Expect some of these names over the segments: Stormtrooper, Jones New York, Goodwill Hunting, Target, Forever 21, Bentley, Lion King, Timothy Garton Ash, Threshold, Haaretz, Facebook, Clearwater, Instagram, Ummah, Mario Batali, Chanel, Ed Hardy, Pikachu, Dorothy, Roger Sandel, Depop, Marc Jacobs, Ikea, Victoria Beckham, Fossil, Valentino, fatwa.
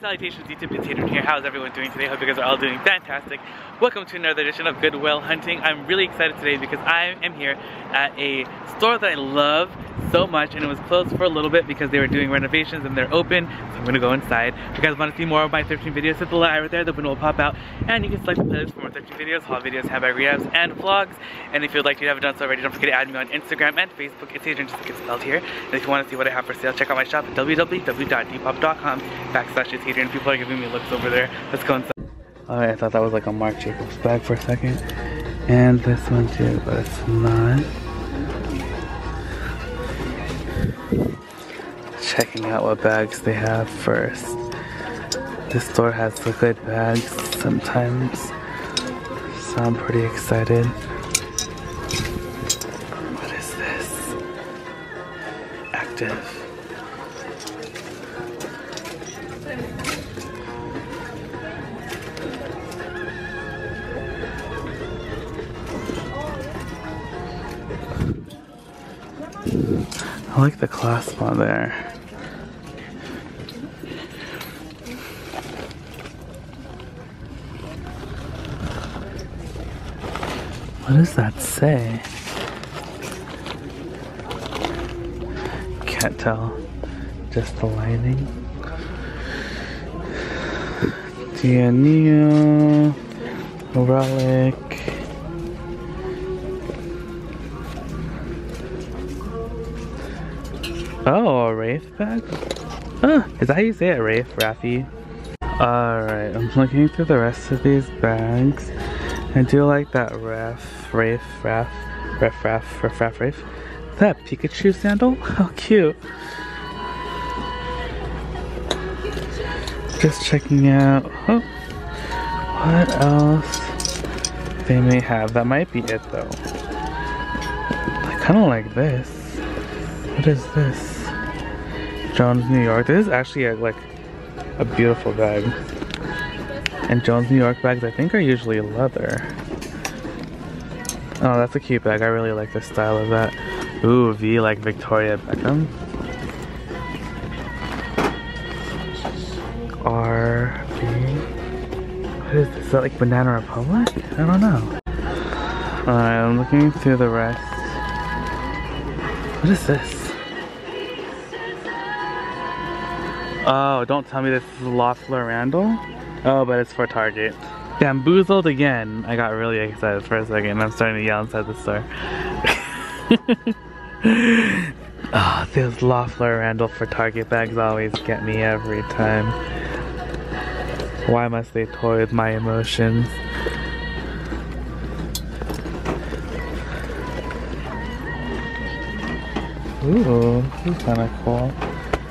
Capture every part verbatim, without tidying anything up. Salutations YouTube, it's Hayden here. How's everyone doing today? Hope you guys are all doing fantastic. Welcome to another edition of Goodwill Hunting. I'm really excited today because I am here at a store that I love so much, and it was closed for a little bit because they were doing renovations and they're open, so I'm gonna go inside. If you guys want to see more of my thirteen videos, hit the light right there, the window will pop out, and you can select the playlist for more thirteen videos, haul videos, handbag rehabs, and vlogs. And if you'd like to haven't done so already, don't forget to add me on Instagram and Facebook. It's Hayden, just like it's spelled here. And if you want to see what I have for sale, check out my shop at www.depop.com backslash it's Hayden. People are giving me looks over there. Let's go inside. Alright, I thought that was like a Marc Jacobs bag for a second. And this one too, but it's not. Checking out what bags they have first. This store has the good bags sometimes, so I'm pretty excited. What is this? Active. I like the clasp on there. What does that say? Can't tell. Just the lining. Dianeo. Relic. Oh, a Rafe bag? Huh, is that how you say it, Rafe? Raffy? Alright, I'm looking through the rest of these bags. I do like that Rafe, Rafe, Raff, Raff, Raff, Raff, Raff, Rafe. Is that a Pikachu sandal? How cute. Just checking out. Oh, what else they may have? That might be it though. I kind of like this. What is this? Jones New York. This is actually a, like a beautiful bag. And Jones New York bags, I think, are usually leather. Oh, that's a cute bag. I really like the style of that. Ooh, V like Victoria Beckham. R, B. What is this? Is that like Banana Republic? I don't know. Alright, I'm looking through the rest. What is this? Oh, don't tell me this is Loeffler Randall. Oh, but it's for Target. Bamboozled again. I got really excited for a second. I'm starting to yell inside the store. Oh, those Loeffler Randall for Target bags always get me every time. Why must they toy with my emotions? Ooh, this is kind of cool.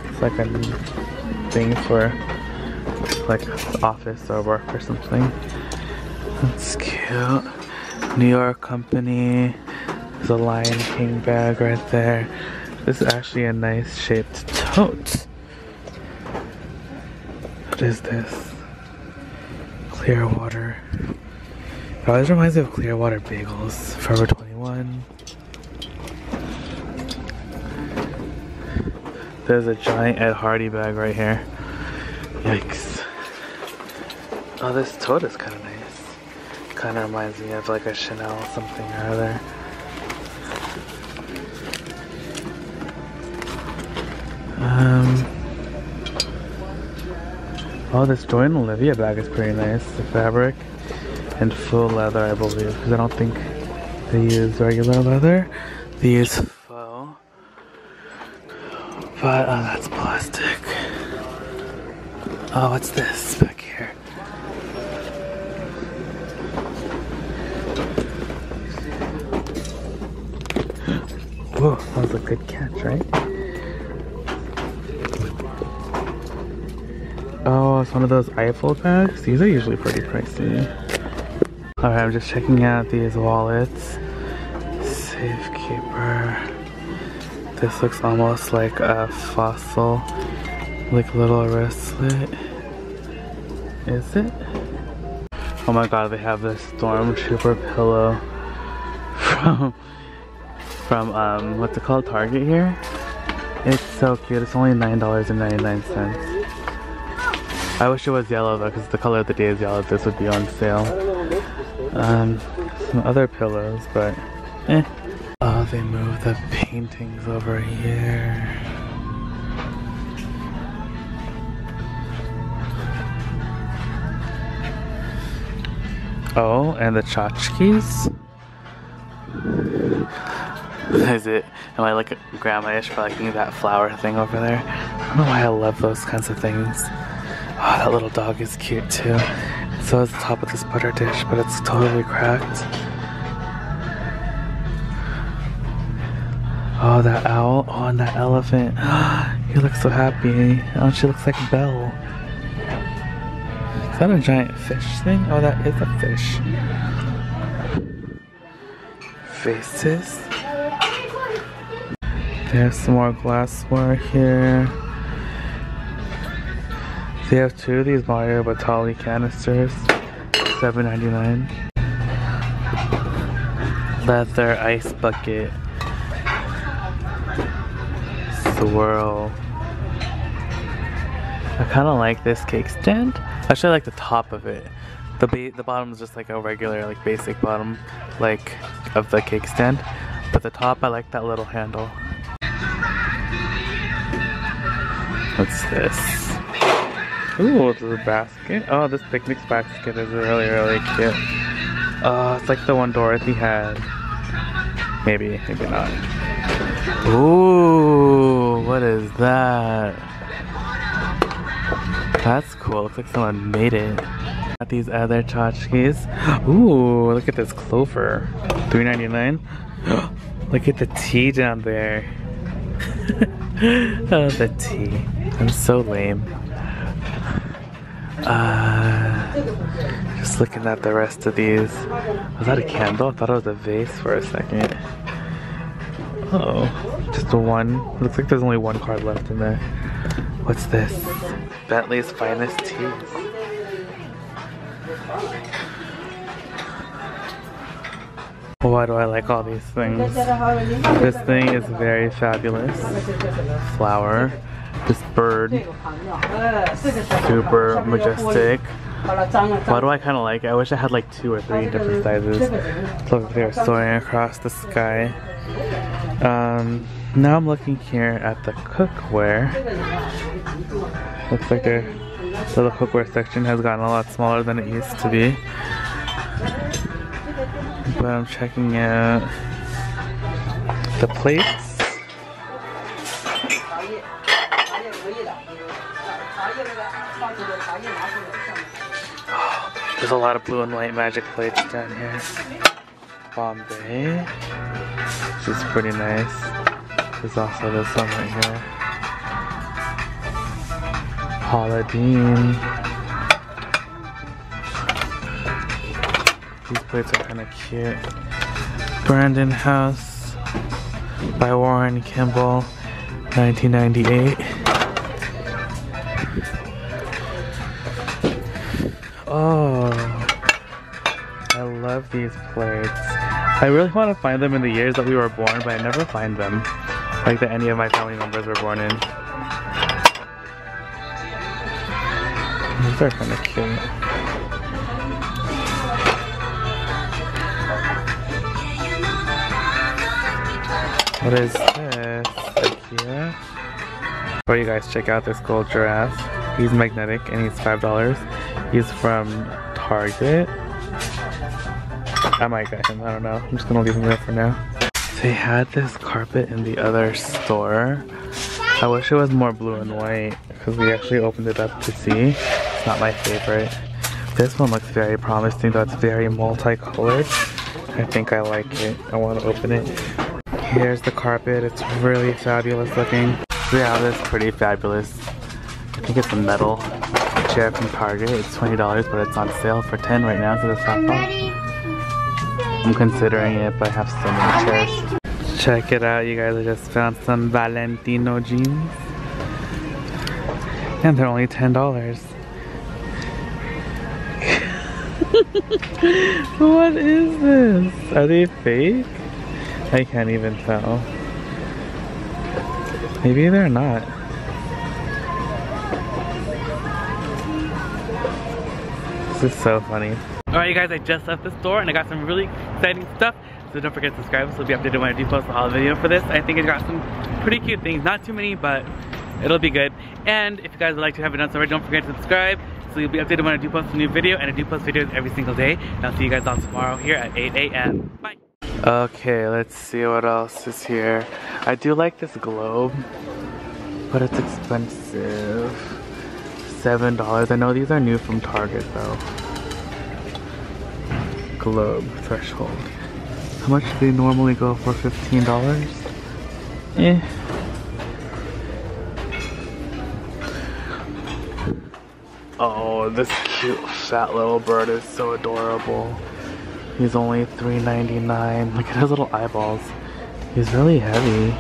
It's like a thing for like office or work or something. That's cute. New York company. There's a Lion King bag right there. This is actually a nice shaped tote. What is this? Clearwater. It always reminds me of Clearwater bagels. Forever twenty-one. There's a giant Ed Hardy bag right here. Yikes. Oh, this tote is kind of nice. Kind of reminds me of like a Chanel or something or other. Um. Oh, this Joanne Olivia bag is pretty nice. The fabric and full leather, I believe, because I don't think they use regular leather. They use faux. But oh, that's plastic. Oh, what's this back here? Whoa, that was a good catch, right? Oh, it's one of those Eiffel bags. These are usually pretty pricey. Alright, I'm just checking out these wallets. Safekeeper. This looks almost like a Fossil. Like a little wristlet. Is it? Oh my god, they have this Stormtrooper pillow from from um what's it called? Target here. It's so cute. It's only nine dollars and ninety-nine cents. I wish it was yellow though, because the color of the day is yellow. This would be on sale. Um, some other pillows, but eh. Oh, they moved the paintings over here. Oh, and the tchotchkes? Is it, am I like grandma-ish for liking that flower thing over there? I don't know why I love those kinds of things. Oh, that little dog is cute too. So is the top of this butter dish, but it's totally cracked. Oh, that owl. Oh, and that elephant. He looks so happy. Oh, she looks like Belle. Is that a giant fish thing? Oh, that is a fish. Faces. There's some more glassware here. They have two of these Mario Batali canisters. seven ninety-nine. Leather ice bucket. Swirl. I kind of like this cake stand. Actually, I like the top of it. The ba the bottom is just like a regular, like basic bottom, like of the cake stand. But the top, I like that little handle. What's this? Ooh, this is a basket. Oh, this picnic basket is really, really cute. Oh, it's like the one Dorothy had. Maybe, maybe not. Ooh, what is that? That's cool. Looks like someone made it. Got these other tchotchkes. Ooh, look at this clover. three ninety-nine. Look at the tea down there. Oh, the tea. I'm so lame. Uh, just looking at the rest of these. Was that a candle? I thought it was a vase for a second. Uh oh, just one. Looks like there's only one card left in there. What's this? Bentley's finest teas. Why do I like all these things? This thing is very fabulous. Flower. This bird, super majestic. Why do I kind of like it? I wish I had like two or three different sizes. Look, they're soaring across the sky. Um, now I'm looking here at the cookware. Looks like their little cookware section has gotten a lot smaller than it used to be. But I'm checking out the plates. There's a lot of blue and white magic plates down here. Bombay, which is pretty nice. There's also this one right here. Paula Deen. These plates are kind of cute. Brandon House by Warren Kimball, nineteen ninety-eight. Oh, I love these plates. I really want to find them in the years that we were born, but I never find them. Like that any of my family members were born in. These are kind of cute. What is this? Ikea? Before you guys check out this gold giraffe. He's magnetic and he's five dollars. He's from Target. I might get him, I don't know. I'm just gonna leave him there for now. They had this carpet in the other store. I wish it was more blue and white because we actually opened it up to see. It's not my favorite. This one looks very promising though. It's very multicolored. I think I like it. I want to open it. Here's the carpet. It's really fabulous looking. Yeah, this is pretty fabulous. I think it's a metal chair from Target. It's twenty dollars, but it's on sale for ten dollars right now, so it's not fun. I'm considering it, but I have so many chairs. Check it out, you guys. I just found some Valentino jeans. And they're only ten dollars. What is this? Are they fake? I can't even tell. Maybe they're not. This is so funny. Alright you guys, I just left the store and I got some really exciting stuff. So don't forget to subscribe, so you'll be updated when I do post the haul video for this. I think I got some pretty cute things. Not too many, but it'll be good. And if you guys would like to have it done so already, don't forget to subscribe. So you'll be updated when I do post a new video, and I do post videos every single day. And I'll see you guys all tomorrow here at eight A M Bye! Okay, let's see what else is here. I do like this globe, but it's expensive. seven dollars. I know these are new from Target though. Globe, Threshold. How much do they normally go for? fifteen dollars? Eh. Oh, this cute fat little bird is so adorable. He's only three ninety-nine. Look at his little eyeballs. He's really heavy.